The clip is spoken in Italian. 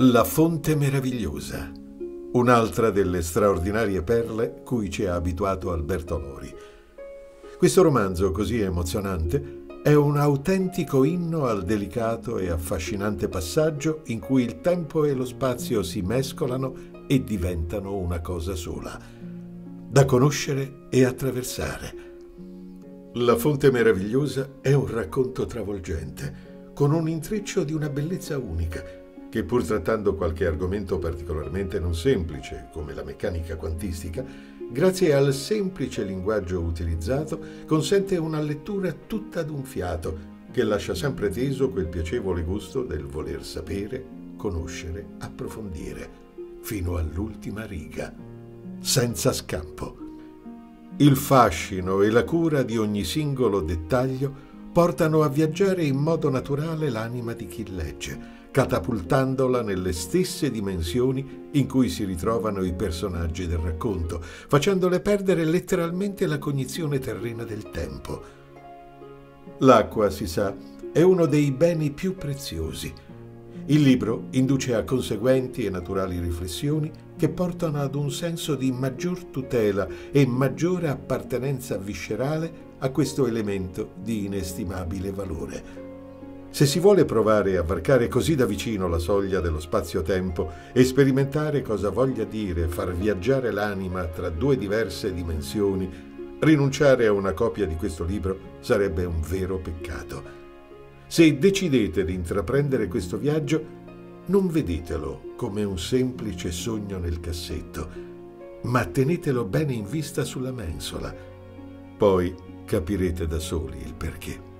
La fonte meravigliosa, un'altra delle straordinarie perle cui ci ha abituato Alberto Lori. Questo romanzo così emozionante è un autentico inno al delicato e affascinante passaggio in cui il tempo e lo spazio si mescolano e diventano una cosa sola, da conoscere e attraversare. La fonte meravigliosa è un racconto travolgente, con un intreccio di una bellezza unica, che pur trattando qualche argomento particolarmente non semplice, come la meccanica quantistica, grazie al semplice linguaggio utilizzato, consente una lettura tutta d'un fiato, che lascia sempre teso quel piacevole gusto del voler sapere, conoscere, approfondire, fino all'ultima riga, senza scampo. Il fascino e la cura di ogni singolo dettaglio portano a viaggiare in modo naturale l'anima di chi legge, catapultandola nelle stesse dimensioni in cui si ritrovano i personaggi del racconto, facendole perdere letteralmente la cognizione terrena del tempo. L'acqua, si sa, è uno dei beni più preziosi. Il libro induce a conseguenti e naturali riflessioni che portano ad un senso di maggior tutela e maggiore appartenenza viscerale a questo elemento di inestimabile valore. Se si vuole provare a varcare così da vicino la soglia dello spazio-tempo e sperimentare cosa voglia dire far viaggiare l'anima tra due diverse dimensioni, rinunciare a una copia di questo libro sarebbe un vero peccato. Se decidete di intraprendere questo viaggio, non vedetelo come un semplice sogno nel cassetto, ma tenetelo bene in vista sulla mensola. Poi capirete da soli il perché.